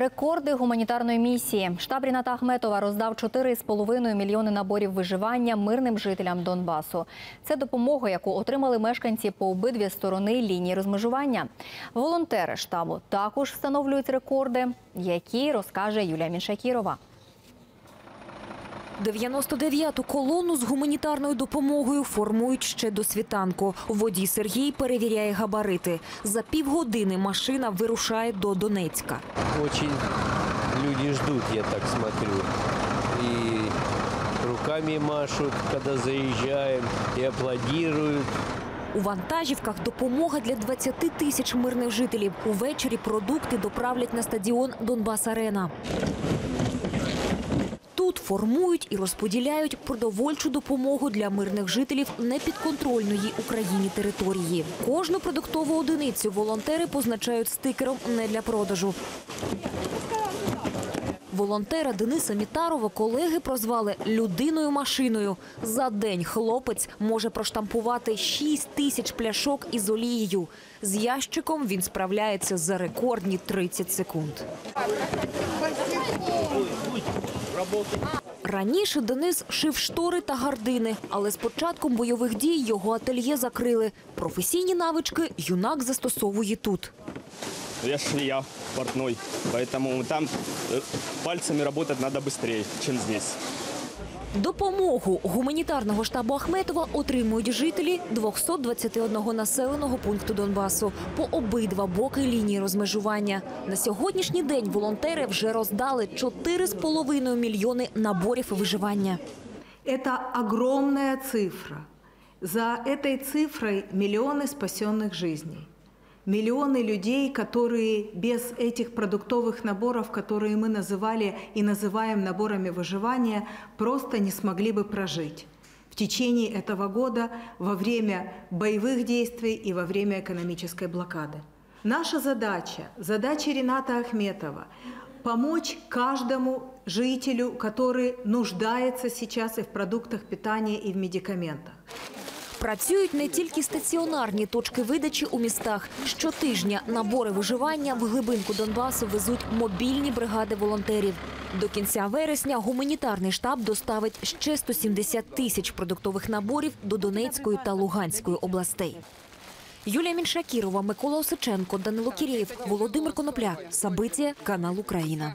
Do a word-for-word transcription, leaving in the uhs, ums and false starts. Рекорди гуманітарної місії. Штаб Ріната Ахметова роздав чотири з половиною мільйони наборів виживання мирним жителям Донбасу. Це допомога, яку отримали мешканці по обидві сторони лінії розмежування. Волонтери штабу також встановлюють рекорди, які розкаже Юлія Міншакірова. дев'яносто дев'яту колону з гуманітарною допомогою формують ще до світанку. Водій Сергій перевіряє габарити. За півгодини машина вирушає до Донецька. Дуже люди чекають, я так дивлюся. І руками машуть, коли заїжджаємо, і аплодують. У вантажівках допомога для двадцяти тисяч мирних жителів. Увечері продукти доправлять на стадіон «Донбас-арена». Тут формують і розподіляють продовольчу допомогу для мирних жителів непідконтрольної Україні території. Кожну продуктову одиницю волонтери позначають стикером «Не для продажу». Волонтера Дениса Мітарова колеги прозвали «людиною-машиною». За день хлопець може проштампувати шість тисяч пляшок із олією. З ящиком він справляється за рекордні тридцять секунд. Раніше Денис шив штори та гардини, але з початком бойових дій його ательє закрили. Професійні навички юнак застосовує тут. Я швея, портной, тому там пальцями працювати треба швидше, ніж тут. Допомогу гуманітарного штабу Ахметова отримують жителі двохсот двадцяти одного населеного пункту Донбасу по обидва боки лінії розмежування. На сьогоднішній день волонтери вже роздали чотири з половиною мільйони наборів виживання. Це огромна цифра. За цією цифрою мільйони спасених життів. Миллионы людей, которые без этих продуктовых наборов, которые мы называли и называем наборами выживания, просто не смогли бы прожить в течение этого года во время боевых действий и во время экономической блокады. Наша задача, задача Рината Ахметова – помочь каждому жителю, который нуждается сейчас и в продуктах питания, и в медикаментах. Працюють не тільки стаціонарні точки видачі у містах. Щотижня набори виживання в глибинку Донбасу везуть мобільні бригади волонтерів. До кінця вересня гуманітарний штаб доставить ще сто сімдесят тисяч продуктових наборів до Донецької та Луганської областей. Юлія Міншакірова, Микола Осеченко, Данило Кірєв, Володимир Конопля. События, канал «Україна».